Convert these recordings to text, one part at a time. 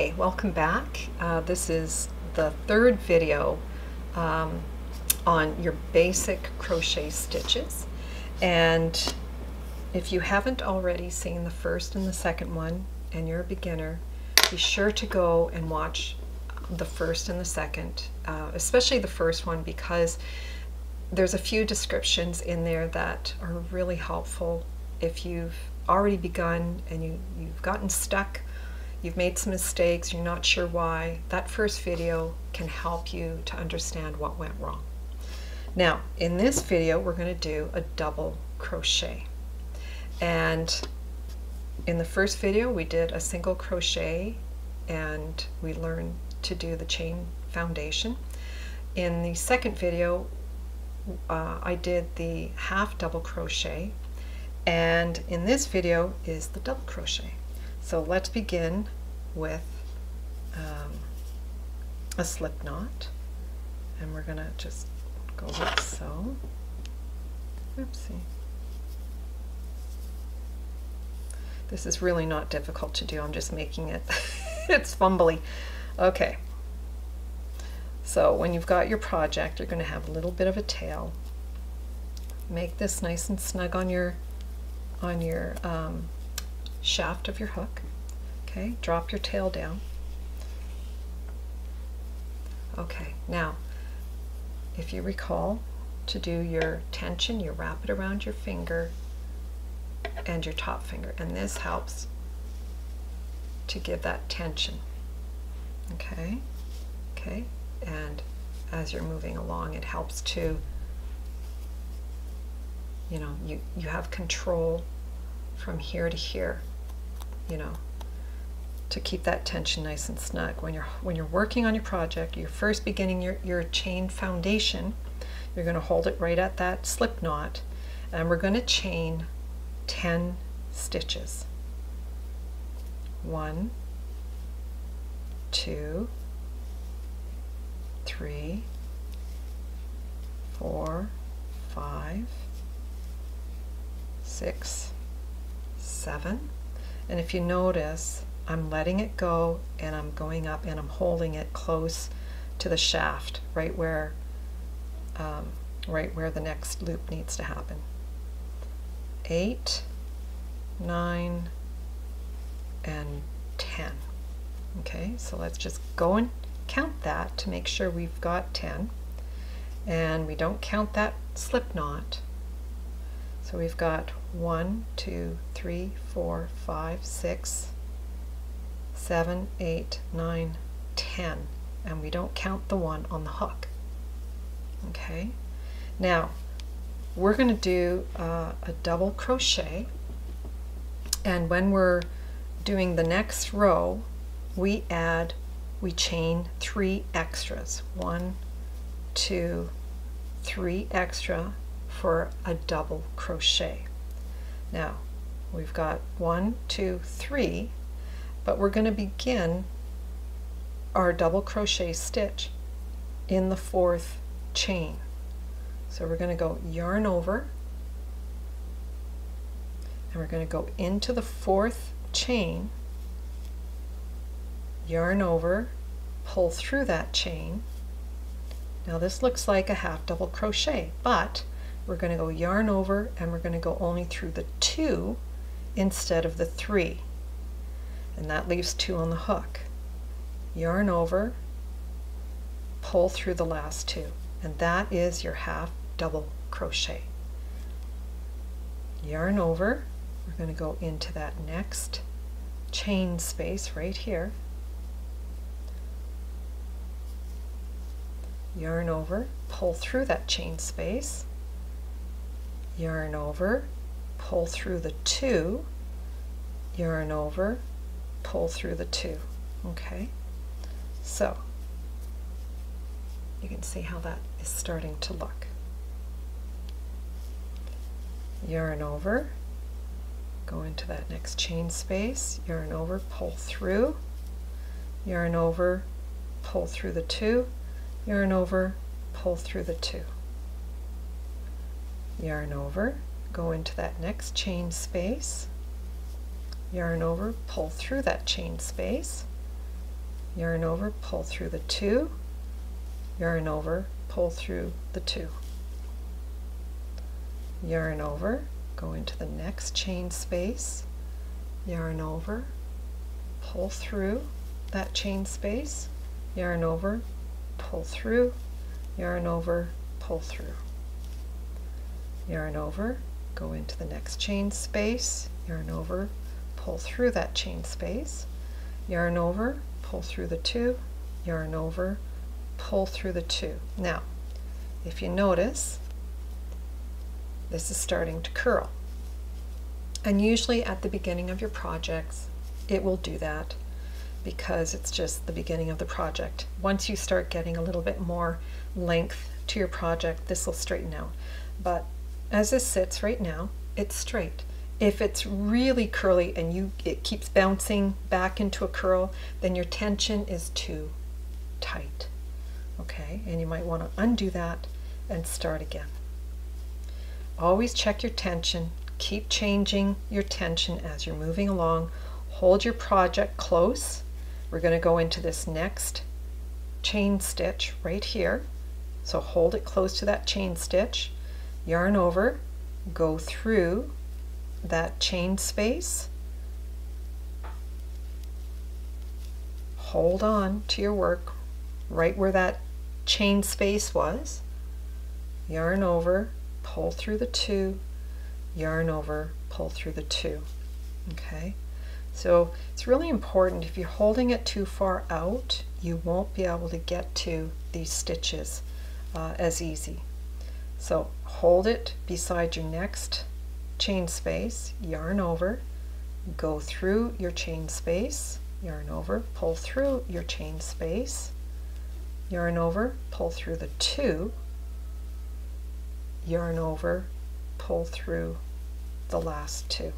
Okay, welcome back. This is the third video on your basic crochet stitches, and if you haven't already seen the first and the second one and you're a beginner, be sure to go and watch the first and the second, especially the first one, because there's a few descriptions in there that are really helpful if you've already begun and you've gotten stuck, you've made some mistakes, you're not sure why. That first video can help you to understand what went wrong. Now, in this video, we're going to do a double crochet. And in the first video, we did a single crochet and we learned to do the chain foundation. In the second video, I did the half double crochet, and in this video is the double crochet. So let's begin with a slip knot, and we're gonna just go like so. Oopsie. This is really not difficult to do, I'm just making it it's fumbly. Okay, so when you've got your project, you're gonna have a little bit of a tail. Make this nice and snug on your shaft of your hook. Okay, drop your tail down. Okay, now if you recall, to do your tension, you wrap it around your finger and your top finger, and this helps to give that tension. Okay, and as you're moving along, it helps to, you know, you have control from here to here, you know, to keep that tension nice and snug. When you're working on your project, you're first beginning your chain foundation, you're going to hold it right at that slip knot, and we're going to chain 10 stitches. 1, 2, 3, 4, 5, 6, 7, and if you notice, I'm letting it go and I'm going up and I'm holding it close to the shaft, right where the next loop needs to happen. 8, 9, and 10. Okay, so let's just go and count that to make sure we've got 10, and we don't count that slip knot. So we've got 1, 2, 3, 4, 5, 6, 7, 8, 9, 10, and we don't count the one on the hook. Okay, now we're going to do a double crochet, and when we're doing the next row, we chain 3 extras. 1, 2, 3 extra for a double crochet. Now we've got 1, 2, 3, but we're going to begin our double crochet stitch in the 4th chain. So we're going to go yarn over, and we're going to go into the 4th chain, yarn over, pull through that chain. Now this looks like a half double crochet, but we're going to go yarn over and we're going to go only through the 2 instead of the 3, and that leaves 2 on the hook. Yarn over, pull through the last 2, and that is your half double crochet. Yarn over, we're going to go into that next chain space right here, yarn over, pull through that chain space, yarn over, pull through the 2, yarn over, pull through the 2. Okay, so you can see how that is starting to look. Yarn over, go into that next chain space, yarn over, pull through, yarn over, pull through the 2, yarn over, pull through the 2. Yarn over, go into that next chain space, yarn over, pull through that chain space, yarn over, pull through the 2, yarn over, pull through the 2, yarn over, go into the next chain space, yarn over, pull through that chain space, yarn over, pull through, yarn over, pull through, yarn over, go into the next chain space, yarn over, pull through that chain space, yarn over, pull through the 2, yarn over, pull through the 2. Now, if you notice, this is starting to curl. And usually at the beginning of your projects, it will do that because it's just the beginning of the project. Once you start getting a little bit more length to your project, this will straighten out. But as this sits right now, it's straight. If it's really curly and it keeps bouncing back into a curl, then your tension is too tight. Okay, and you might want to undo that and start again. Always check your tension. Keep changing your tension as you're moving along. Hold your project close. We're going to go into this next chain stitch right here. So hold it close to that chain stitch. Yarn over, go through that chain space, hold on to your work right where that chain space was, yarn over, pull through the 2, yarn over, pull through the 2. Okay, so it's really important, if you're holding it too far out, you won't be able to get to these stitches as easy. So hold it beside your next chain space, yarn over, go through your chain space, yarn over, pull through your chain space, yarn over, pull through the 2, yarn over, pull through the last 2.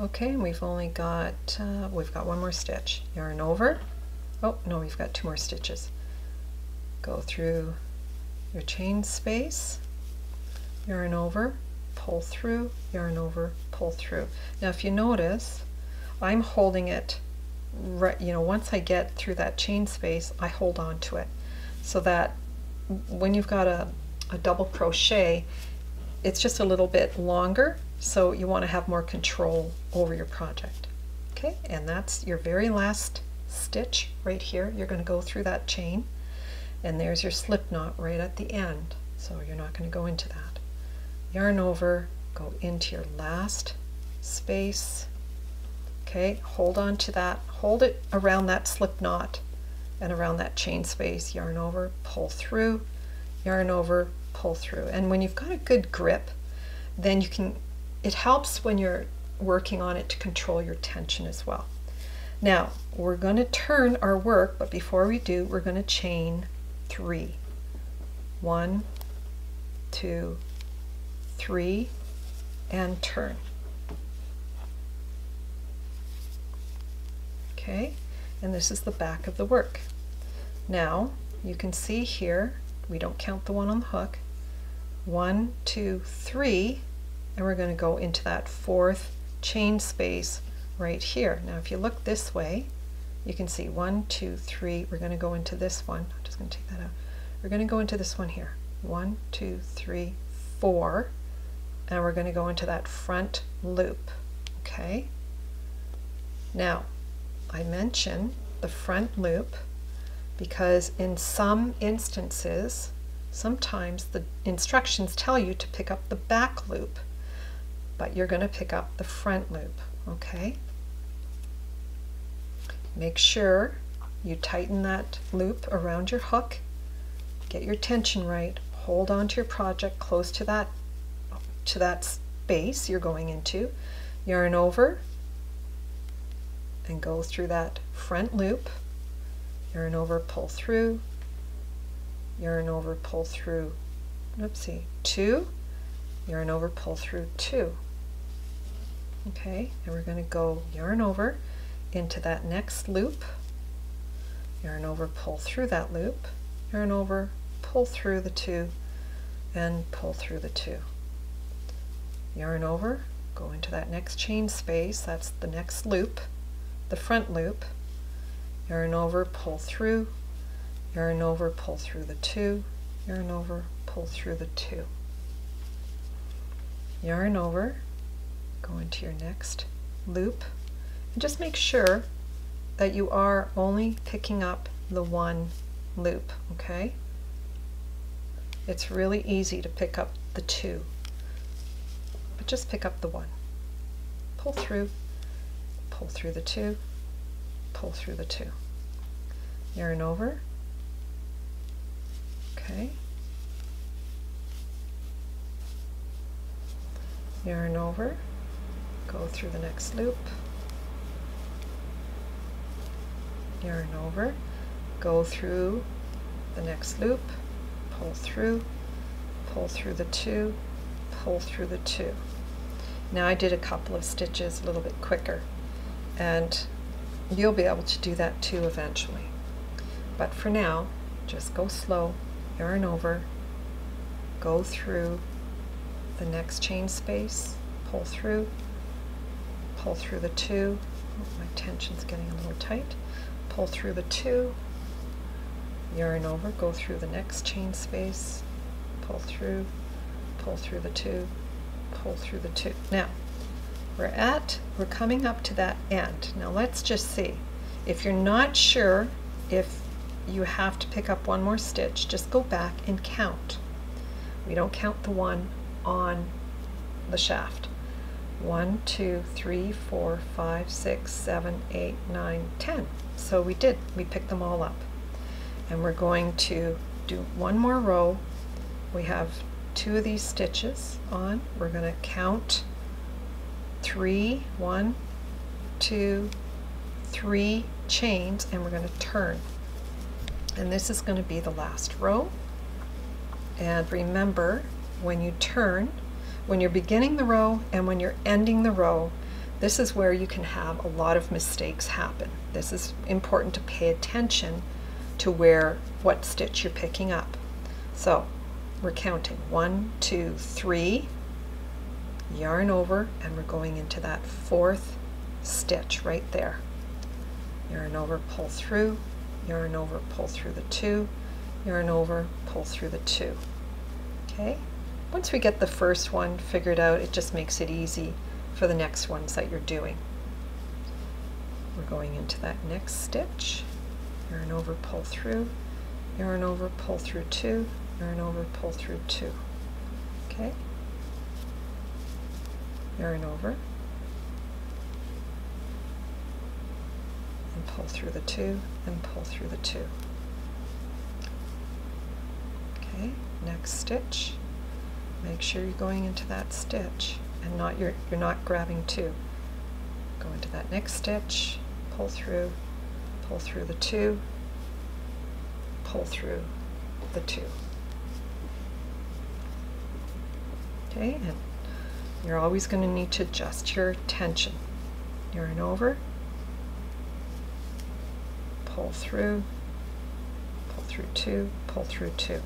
Okay, and we've only got, one more stitch. Yarn over, oh no, we've got 2 more stitches. Go through your chain space, yarn over, pull through, yarn over, pull through. Now if you notice, I'm holding it, right, you know, once I get through that chain space, I hold on to it, so that when you've got a double crochet, it's just a little bit longer, so you want to have more control over your project. Okay, and that's your very last stitch right here. You're going to go through that chain, and there's your slip knot right at the end, so you're not going to go into that. Yarn over, go into your last space, okay, hold on to that, hold it around that slip knot and around that chain space, yarn over, pull through, yarn over, pull through. And when you've got a good grip, then you can, it helps when you're working on it to control your tension as well. Now we're going to turn our work, but before we do, we're going to chain 3. 1, 2, 3, and turn. Okay, and this is the back of the work. Now you can see here, we don't count the one on the hook. 1, 2, 3, and we're going to go into that 4th chain space right here. Now if you look this way, you can see 1, 2, 3, we're going to go into this one. I'm just going to take that out. We're going to go into this one here. 1, 2, 3, 4, and we're going to go into that front loop. Okay, now I mention the front loop because in some instances, sometimes the instructions tell you to pick up the back loop, but you're going to pick up the front loop. Okay, make sure you tighten that loop around your hook, get your tension right, hold on to your project close to that space you're going into, yarn over and go through that front loop, yarn over, pull through, yarn over, pull through, oopsie, 2, yarn over, pull through 2. Okay, and we're going to go yarn over into that next loop, yarn over, pull through that loop, yarn over, pull through the 2, and pull through the 2. Yarn over, go into that next chain space, that's the next loop, the front loop, yarn over, pull through, yarn over, pull through the two, yarn over, pull through the two, yarn over, go into your next loop, and just make sure that you are only picking up the one loop, okay? It's really easy to pick up the two, but just pick up the one. Pull through the two, pull through the two. Yarn over, okay. Yarn over, go through the next loop. Yarn over, go through the next loop, pull through the two, pull through the two. Now I did a couple of stitches a little bit quicker, and you'll be able to do that too eventually. But for now, just go slow, yarn over, go through the next chain space, pull through the two. Oh, my tension's getting a little tight. Pull through the two, yarn over, go through the next chain space, pull through the two, pull through the two. Now, we're coming up to that end. Now let's just see. If you're not sure if you have to pick up one more stitch, just go back and count. We don't count the one on the shaft. 1, 2, 3, 4, 5, 6, 7, 8, 9, 10. So we picked them all up. And we're going to do one more row. We have two of these stitches on. We're going to count 3, 1, 2, 3 chains, and we're going to turn. And this is going to be the last row. And remember, when you turn, when you're beginning the row and when you're ending the row, this is where you can have a lot of mistakes happen. This is important to pay attention to what stitch you're picking up. So we're counting 1, 2, 3, yarn over, and we're going into that fourth stitch right there. Yarn over, pull through, yarn over, pull through the two, yarn over, pull through the two. Okay? Once we get the first one figured out, it just makes it easy for the next ones that you're doing. We're going into that next stitch, yarn over, pull through, yarn over, pull through two, yarn over, pull through two. Okay? Yarn over, and pull through the two, and pull through the two. Okay, next stitch. Make sure you're going into that stitch and you're not grabbing two. Go into that next stitch, pull through the two, pull through the two. Okay, and you're always going to need to adjust your tension. Yarn over, pull through two, pull through two.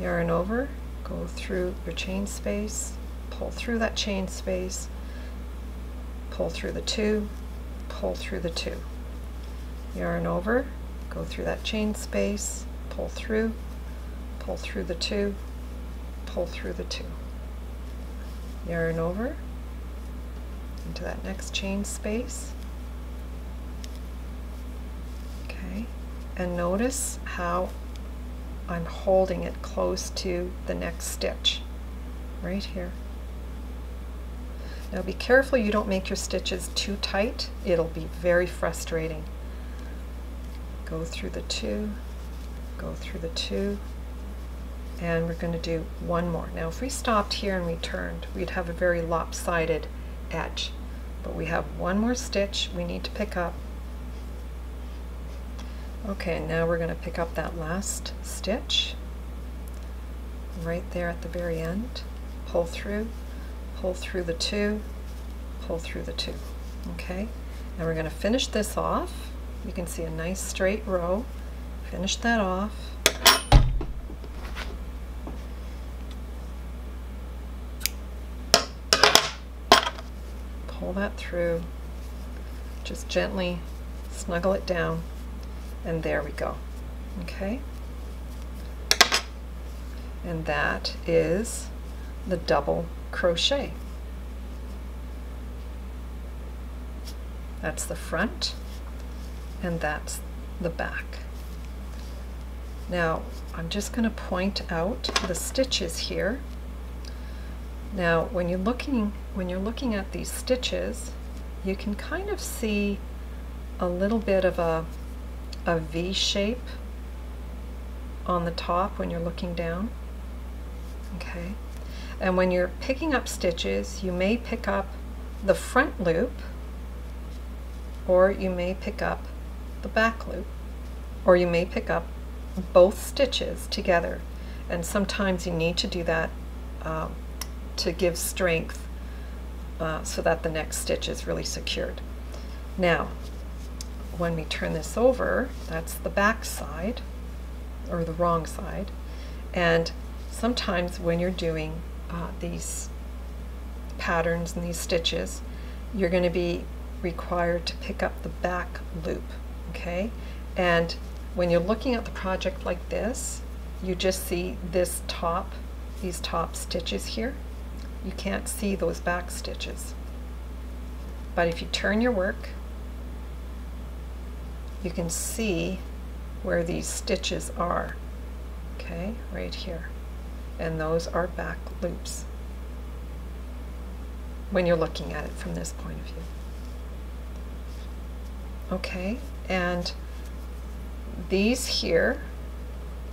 Yarn over, go through your chain space, pull through that chain space, pull through the two, pull through the two. Yarn over, go through that chain space, pull through the two, pull through the two. Yarn over into that next chain space. Okay, and notice how I'm holding it close to the next stitch right here. Now be careful you don't make your stitches too tight. It'll be very frustrating. Go through the two, go through the two, and we're going to do one more. Now if we stopped here and returned, we'd have a very lopsided edge, but we have one more stitch we need to pick up. Okay, now we're going to pick up that last stitch right there at the very end. Pull through the two, pull through the two. Okay, now we're going to finish this off. You can see a nice straight row. Finish that off. Pull that through. Just gently snuggle it down. and there we go. Okay, and that is the double crochet. That's the front and that's the back. Now I'm just going to point out the stitches here. Now when you're looking at these stitches, you can kind of see a little bit of a V shape on the top when you're looking down. Okay, and when you're picking up stitches, you may pick up the front loop, or you may pick up the back loop, or you may pick up both stitches together. And sometimes you need to do that to give strength so that the next stitch is really secured. Now when we turn this over, that's the back side, or the wrong side. And sometimes when you're doing these patterns and these stitches, you're going to be required to pick up the back loop. Okay, and when you're looking at the project like this, you just see this top, these top stitches here. You can't see those back stitches. But if you turn your work, you can see where these stitches are, okay, right here, and those are back loops when you're looking at it from this point of view. Okay, and these here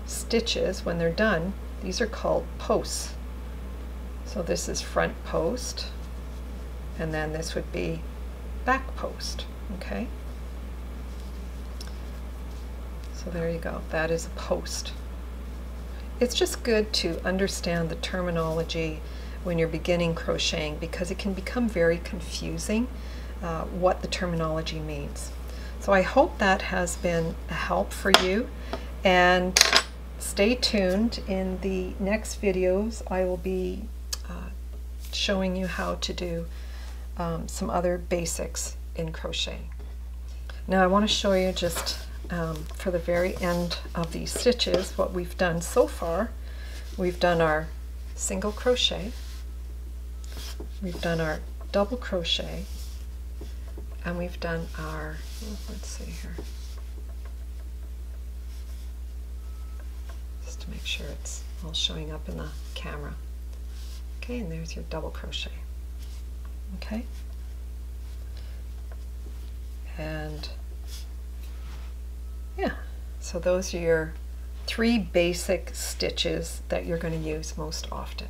stitches, when they're done, these are called posts. So this is front post, and then this would be back post. Okay, so there you go, that is a post. It's just good to understand the terminology when you're beginning crocheting, because it can become very confusing what the terminology means. So I hope that has been a help for you, and stay tuned. In the next videos I will be showing you how to do some other basics in crocheting. Now I want to show you just for the very end of these stitches what we've done so far. We've done our single crochet, we've done our double crochet, and we've done our, let's see here, just to make sure it's all showing up in the camera. Okay, and there's your double crochet. Okay, and yeah, so those are your 3 basic stitches that you're going to use most often.